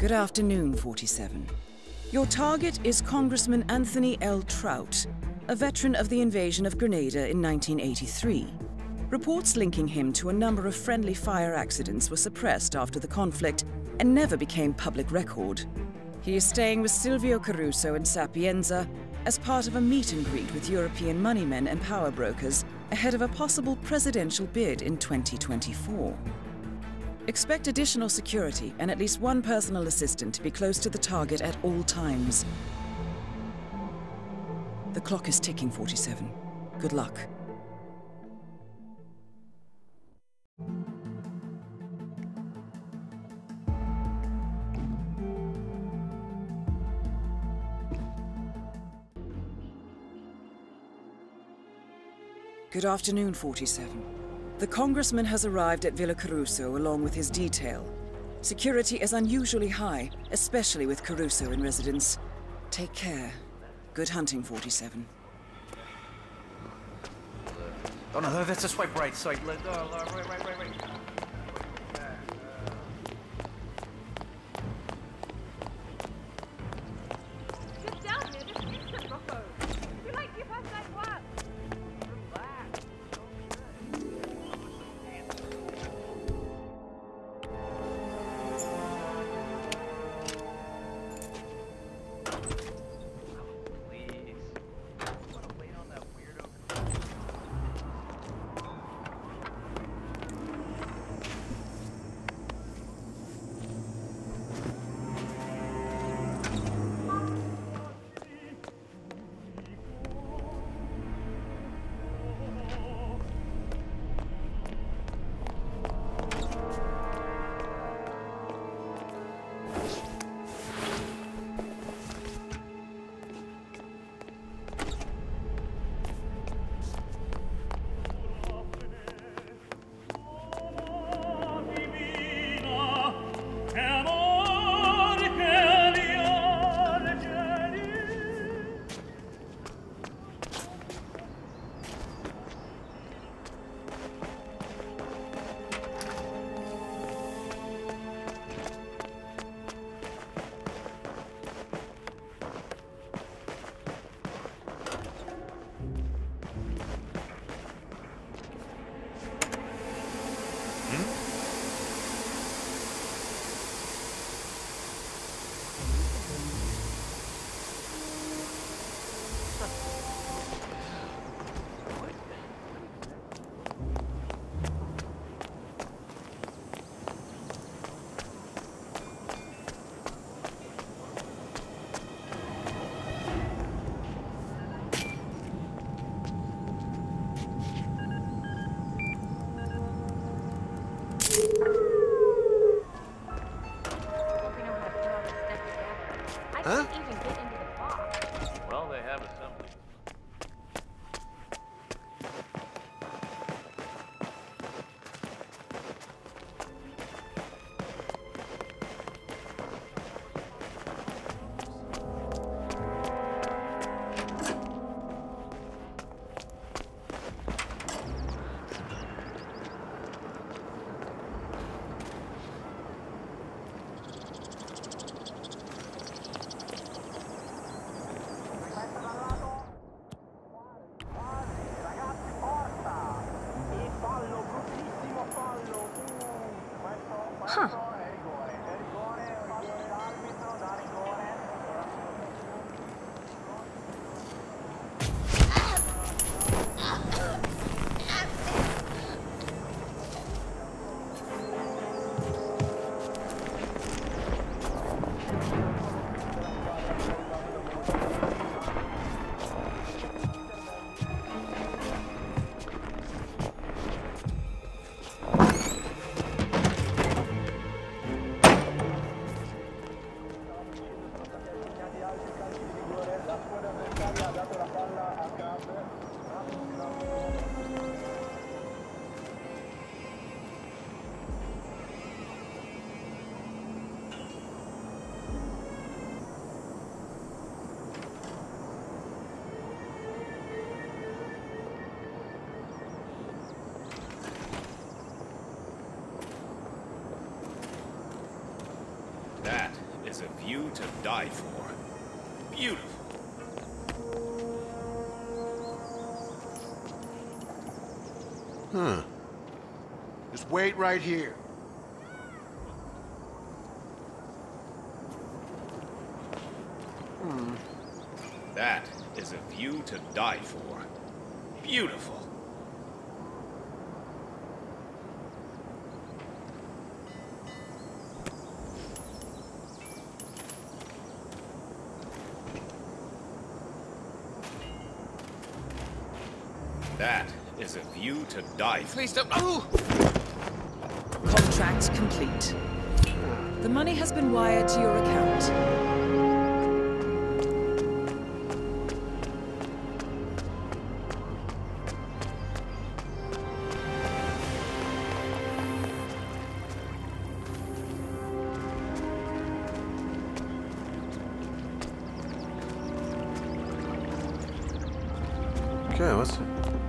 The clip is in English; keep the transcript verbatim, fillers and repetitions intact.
Good afternoon, forty-seven. Your target is Congressman Anthony L. Troutt, a veteran of the invasion of Grenada in nineteen eighty-three. Reports linking him to a number of friendly fire accidents were suppressed after the conflict and never became public record. He is staying with Silvio Caruso in Sapienza as part of a meet and greet with European money men and power brokers ahead of a possible presidential bid in twenty twenty-four. Expect additional security and at least one personal assistant to be close to the target at all times. The clock is ticking, forty-seven. Good luck. Good afternoon, forty-seven. The Congressman has arrived at Villa Caruso along with his detail. Security is unusually high, especially with Caruso in residence. Take care. Good hunting, forty-seven. Oh no, that's a swipe right, swipe left. Oh, right, right, right, right. Huh. is a view to die for. Beautiful. Huh. Just wait right here. Hmm. That is a view to die for. Beautiful. That is a view to die. Please don't. Oh! Contract complete. The money has been wired to your account. Okay, let's see.